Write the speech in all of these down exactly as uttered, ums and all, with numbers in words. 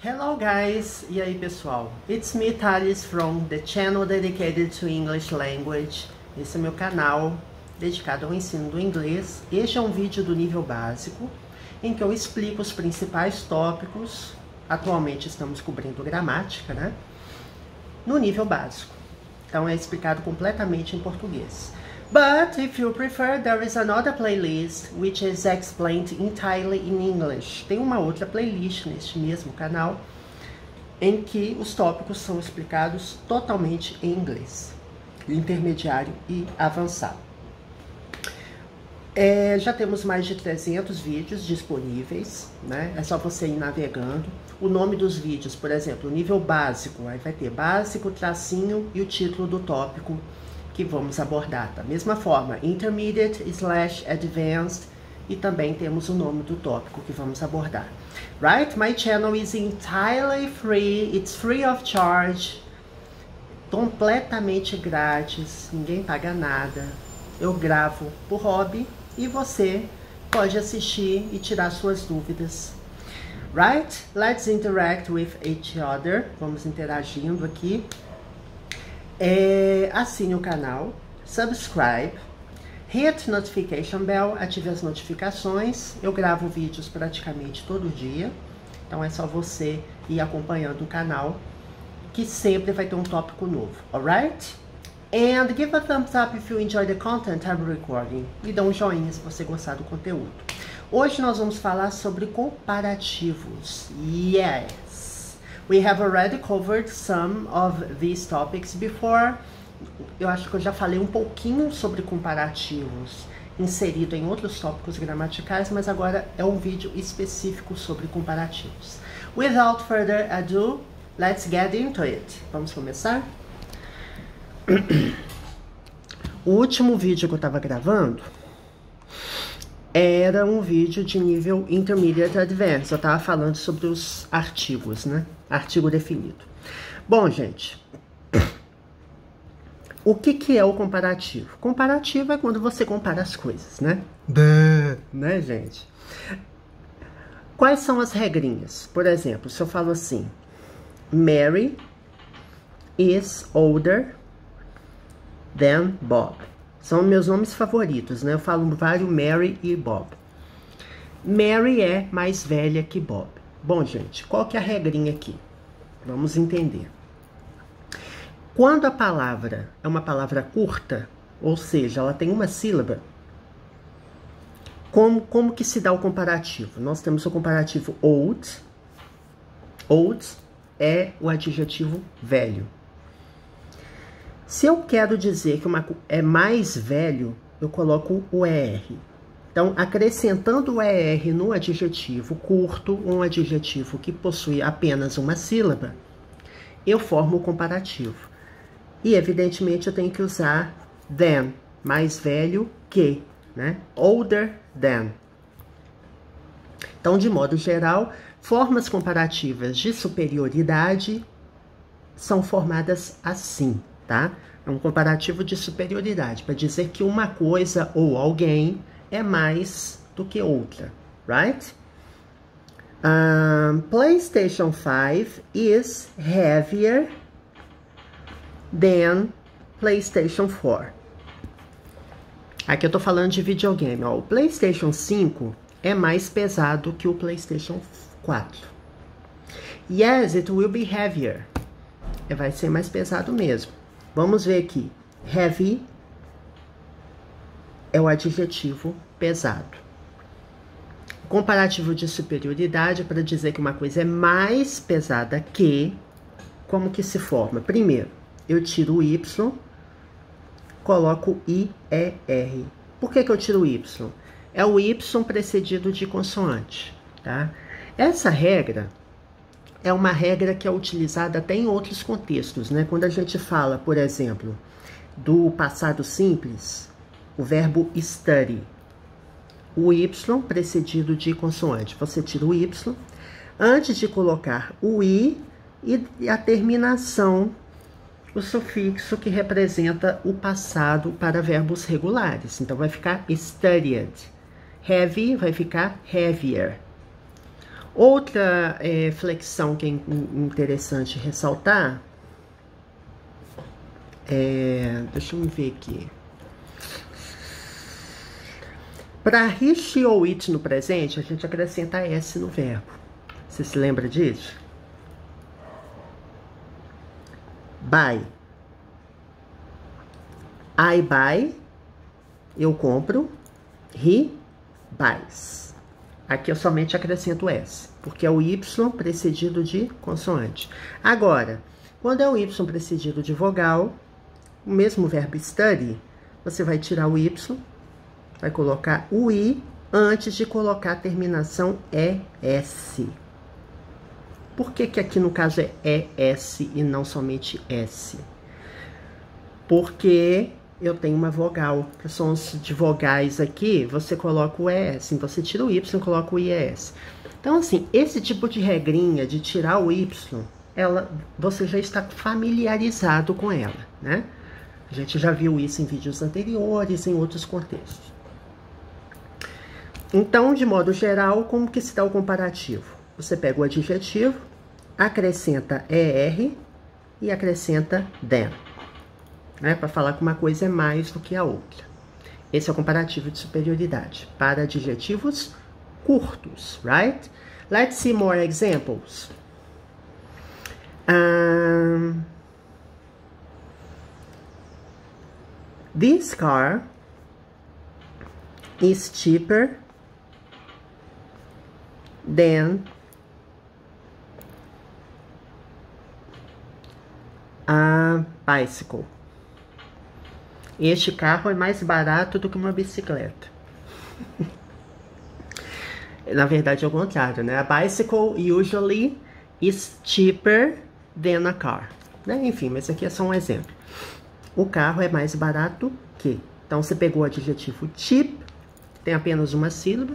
Hello guys! E aí pessoal? It's me, Thales, from the channel dedicated to English language. Esse é meu canal dedicado ao ensino do inglês. Este é um vídeo do nível básico, em que eu explico os principais tópicos. Atualmente estamos cobrindo gramática, né? No nível básico. Então é explicado completamente em português. But, if you prefer, there is another playlist, which is explained entirely in English. Tem uma outra playlist neste mesmo canal, em que os tópicos são explicados totalmente em inglês. Intermediário e avançado. É, já temos mais de trezentos vídeos disponíveis, né? É só você ir navegando. O nome dos vídeos, por exemplo, nível básico, aí vai ter básico, tracinho e o título do tópico que vamos abordar. Da mesma forma, intermediate slash advanced, e também temos o nome do tópico que vamos abordar. Right? My channel is entirely free, it's free of charge, completamente grátis, ninguém paga nada. Eu gravo por hobby e você pode assistir e tirar suas dúvidas. Right? Let's interact with each other. Vamos interagindo aqui. É, assine o canal, subscribe, hit notification bell, ative as notificações. Eu gravo vídeos praticamente todo dia, então é só você ir acompanhando o canal, que sempre vai ter um tópico novo, alright? And give a thumbs up if you enjoy the content I'm recording. E dá um joinha se você gostar do conteúdo. Hoje nós vamos falar sobre comparativos. Yes! We have already covered some of these topics before. Eu acho que eu já falei um pouquinho sobre comparativos, inserido em outros tópicos gramaticais, mas agora é um vídeo específico sobre comparativos. Without further ado, let's get into it. Vamos começar? O último vídeo que eu estava gravando era um vídeo de nível Intermediate Advanced. Eu estava falando sobre os artigos, né? Artigo definido. Bom, gente, o que que é o comparativo? Comparativo é quando você compara as coisas, né? Duh. Né, gente? Quais são as regrinhas? Por exemplo, se eu falo assim, Mary is older than Bob. São meus nomes favoritos, né? Eu falo vários Mary e Bob. Mary é mais velha que Bob. Bom, gente, qual que é a regrinha aqui? Vamos entender. Quando a palavra é uma palavra curta, ou seja, ela tem uma sílaba, como, como que se dá o comparativo? Nós temos o comparativo old. Old é o adjetivo velho. Se eu quero dizer que uma é mais velho, eu coloco o E R. Então, acrescentando o E R no adjetivo curto, um adjetivo que possui apenas uma sílaba, eu formo o comparativo. E, evidentemente, eu tenho que usar than, mais velho que, né? Older than. Então, de modo geral, formas comparativas de superioridade são formadas assim. Tá? É um comparativo de superioridade, para dizer que uma coisa ou alguém é mais do que outra, right? Um, PlayStation five is heavier than PlayStation four. Aqui eu tô falando de videogame, ó. O PlayStation cinco é mais pesado que o PlayStation quatro. Yes, it will be heavier. Vai ser mais pesado mesmo. Vamos ver aqui. Heavy é o adjetivo pesado. Comparativo de superioridade, para dizer que uma coisa é mais pesada que, como que se forma? Primeiro, eu tiro o Y, coloco I E R. Por que que eu tiro o Y? É o Y precedido de consoante, tá? Essa regra é uma regra que é utilizada até em outros contextos, né? Quando a gente fala, por exemplo, do passado simples, o verbo study, o Y precedido de consoante. Você tira o Y antes de colocar o I e a terminação, o sufixo que representa o passado para verbos regulares. Então, vai ficar studied. Heavy vai ficar heavier. Outra é, flexão que é interessante ressaltar é, deixa eu ver aqui. Para he, she ou it no presente, a gente acrescenta S no verbo. Você se lembra disso? Buy. I buy. Eu compro. He buys. Aqui eu somente acrescento S, porque é o Y precedido de consoante. Agora, quando é o Y precedido de vogal, o mesmo verbo study, você vai tirar o Y, vai colocar o I antes de colocar a terminação E S. Por que que aqui no caso é E S e não somente S? Porque eu tenho uma vogal, que são os de vogais aqui, você coloca o E S, então você tira o Y e coloca o I E S. Então, assim, esse tipo de regrinha de tirar o Y, ela, você já está familiarizado com ela, né? A gente já viu isso em vídeos anteriores, em outros contextos. Então, de modo geral, como que se dá o comparativo? Você pega o adjetivo, acrescenta E R e acrescenta than. Né, para falar que uma coisa é mais do que a outra. Esse é o comparativo de superioridade para adjetivos curtos, right? Let's see more examples. Um, this car is cheaper than a bicycle. Este carro é mais barato do que uma bicicleta. Na verdade, é o contrário, né? A bicycle usually is cheaper than a car. Né? Enfim, mas aqui é só um exemplo. O carro é mais barato que. Então, você pegou o adjetivo cheap, tem apenas uma sílaba,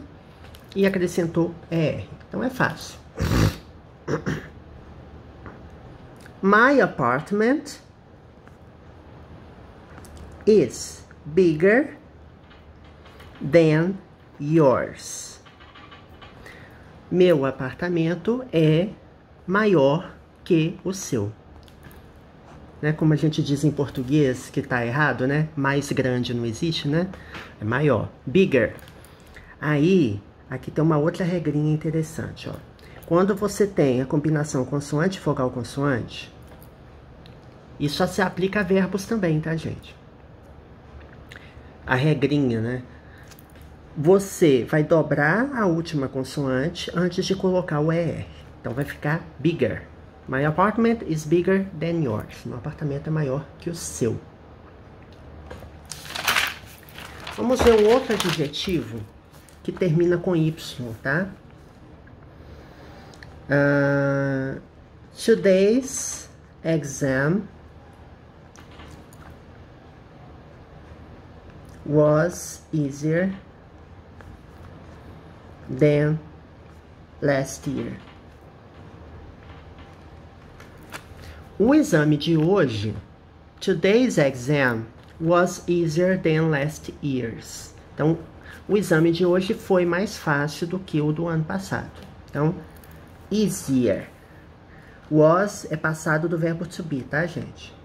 e acrescentou E R. Então, é fácil. My apartment is bigger than yours. Meu apartamento é maior que o seu. Né? Como a gente diz em português, que tá errado, né? Mais grande não existe, né? É maior. Bigger. Aí, aqui tem uma outra regrinha interessante, ó. Quando você tem a combinação consoante-vogal-consoante, isso só se aplica a verbos também, tá, gente? A regrinha, né? Você vai dobrar a última consoante antes de colocar o E R. Então, vai ficar bigger. My apartment is bigger than yours. Meu apartamento é maior que o seu. Vamos ver um outro adjetivo que termina com Y, tá? Uh, today's exam was easier than last year. O exame de hoje, today's exam was easier than last year's. Então, o exame de hoje foi mais fácil do que o do ano passado. Então, easier. Was é passado do verbo to be, tá, gente?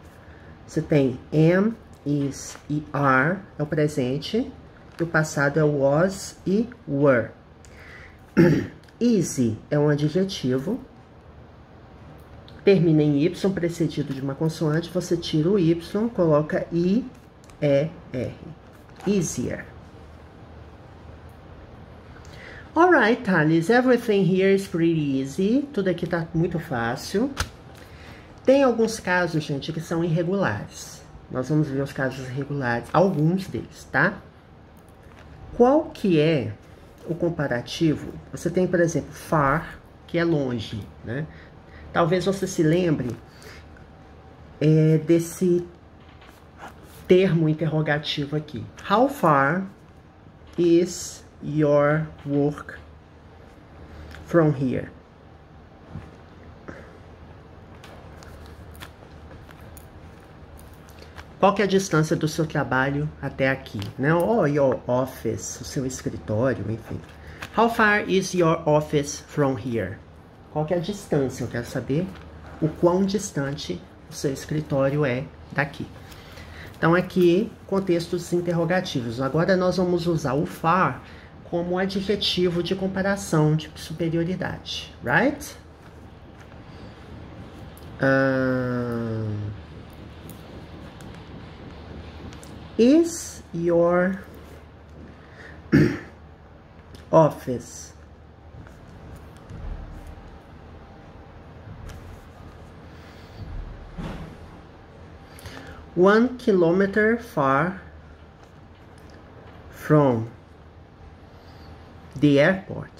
Você tem am, is e are é o presente, e o passado é o was e were. Easy é um adjetivo, termina em Y, precedido de uma consoante, você tira o Y, coloca I, E, R. Easier. Alright, Thales, everything here is pretty easy. Tudo aqui tá muito fácil. Tem alguns casos, gente, que são irregulares. Nós vamos ver os casos regulares, alguns deles, tá? Qual que é o comparativo? Você tem, por exemplo, far, que é longe, né? Talvez você se lembre é, desse termo interrogativo aqui. How far is your work from here? Qual que é a distância do seu trabalho até aqui, né? Ou your office, o seu escritório, enfim. How far is your office from here? Qual que é a distância? Eu quero saber o quão distante o seu escritório é daqui. Então, aqui, contextos interrogativos. Agora, nós vamos usar o far como adjetivo de comparação, de superioridade. Right? Uh, is your office one kilometer far from the airport?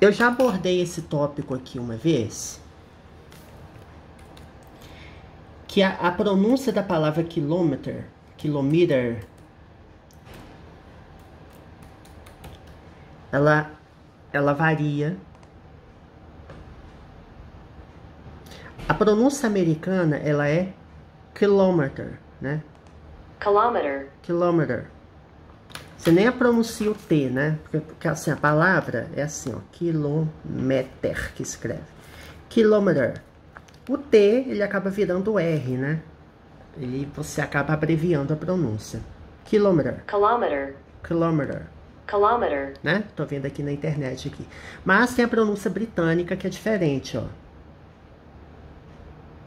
Eu já abordei esse tópico aqui uma vez, que a, a pronúncia da palavra kilometer, kilometer, ela, ela varia. A pronúncia americana, ela é kilometer, né? Kilometer. Kilometer. Você nem a pronuncia o T, né? Porque, porque assim, a palavra é assim, ó. Kilometer que escreve. Kilometer. O T, ele acaba virando o R, né? E você acaba abreviando a pronúncia. Kilometer. Kilometer. Kilometer. Kilometer. Né? Tô vendo aqui na internet aqui. Mas tem a pronúncia britânica que é diferente, ó.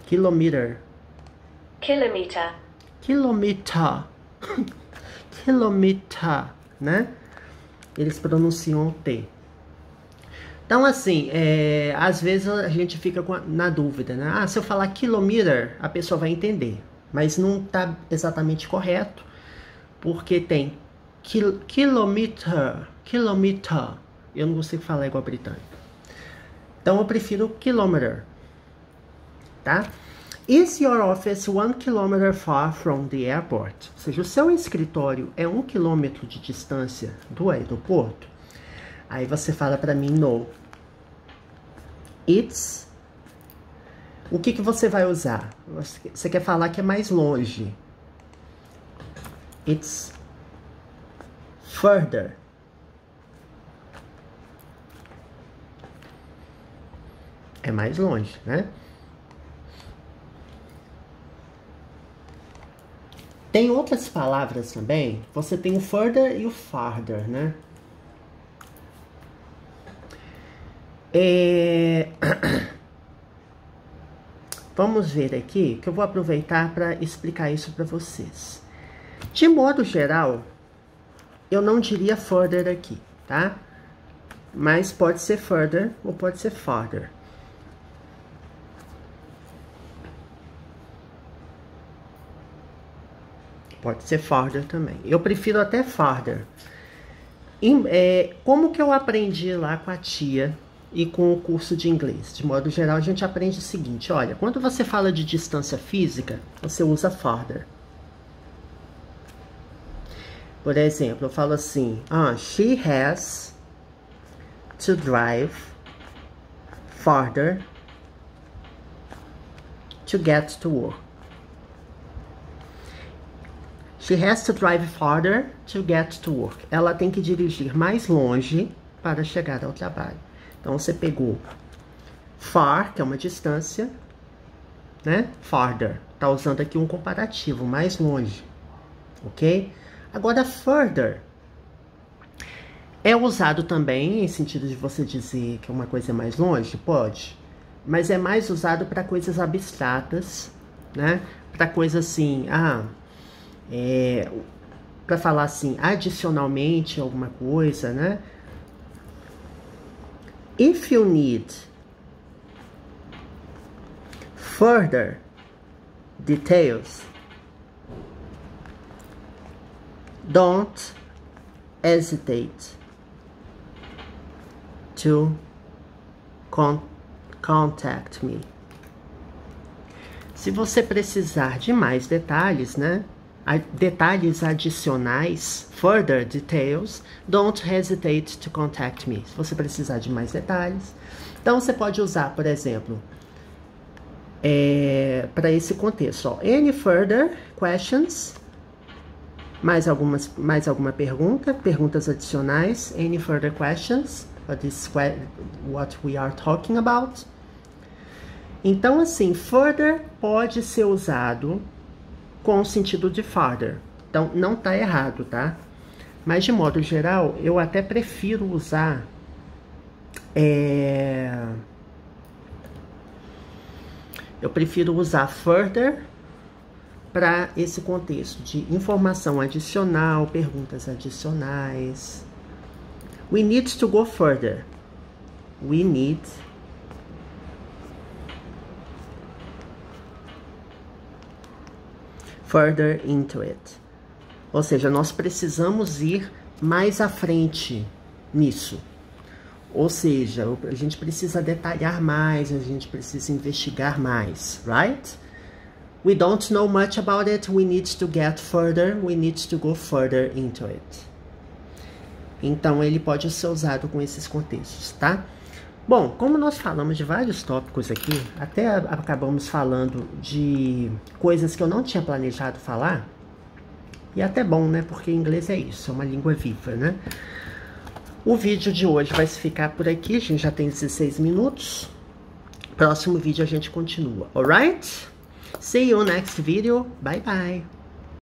Kilometer. Kilometer. Kilometer. Kilometer, né? Eles pronunciam o T. Então, assim, é, às vezes a gente fica com a, na dúvida, né? Ah, se eu falar kilometer, a pessoa vai entender. Mas não tá exatamente correto, porque tem kil, kilometer, kilometer. Eu não consigo falar igual a britânica. Então, eu prefiro kilometer. Tá? Is your office one kilometer far from the airport? Ou seja, o seu escritório é um quilômetro de distância do aeroporto? Aí você fala para mim, no. It's. O que, que você vai usar? Você quer falar que é mais longe. It's further. É mais longe, né? Tem outras palavras também. Você tem o further e o farther, né? É... Vamos ver aqui, que eu vou aproveitar para explicar isso para vocês. De modo geral, eu não diria further aqui, tá? Mas pode ser further ou pode ser farther. Pode ser farther também. Eu prefiro até farther. Em, é, como que eu aprendi lá com a tia e com o curso de inglês? De modo geral, a gente aprende o seguinte. Olha, quando você fala de distância física, você usa farther. Por exemplo, eu falo assim. Ah, she has to drive farther to get to work. She has to drive farther to get to work. Ela tem que dirigir mais longe para chegar ao trabalho. Então, você pegou far, que é uma distância, né? Farther. Tá usando aqui um comparativo, mais longe. Ok? Agora, further. É usado também em sentido de você dizer que uma coisa é mais longe? Pode. Mas é mais usado para coisas abstratas, né? Para coisa assim, ah... É, para falar assim, adicionalmente alguma coisa, né? If you need further details, don't hesitate to con- contact me. Se você precisar de mais detalhes, né? Detalhes adicionais, further details, don't hesitate to contact me. Se você precisar de mais detalhes. Então, você pode usar, por exemplo, é, para esse contexto. Ó, any further questions? Mais, algumas, mais alguma pergunta? Perguntas adicionais? Any further questions? This, what we are talking about? Então, assim, further pode ser usado com o sentido de farther. Então, não tá errado, tá? Mas, de modo geral, eu até prefiro usar... É... Eu prefiro usar further para esse contexto de informação adicional, perguntas adicionais. We need to go further. We need further into it. Ou seja, nós precisamos ir mais à frente nisso. Ou seja, a gente precisa detalhar mais, a gente precisa investigar mais, right? We don't know much about it, we need to get further, we need to go further into it. Então, ele pode ser usado com esses contextos, tá? Bom, como nós falamos de vários tópicos aqui, até acabamos falando de coisas que eu não tinha planejado falar, e até bom, né? Porque inglês é isso, é uma língua viva, né? O vídeo de hoje vai ficar por aqui, a gente já tem dezesseis minutos. Próximo vídeo a gente continua, alright? See you next video. Bye bye.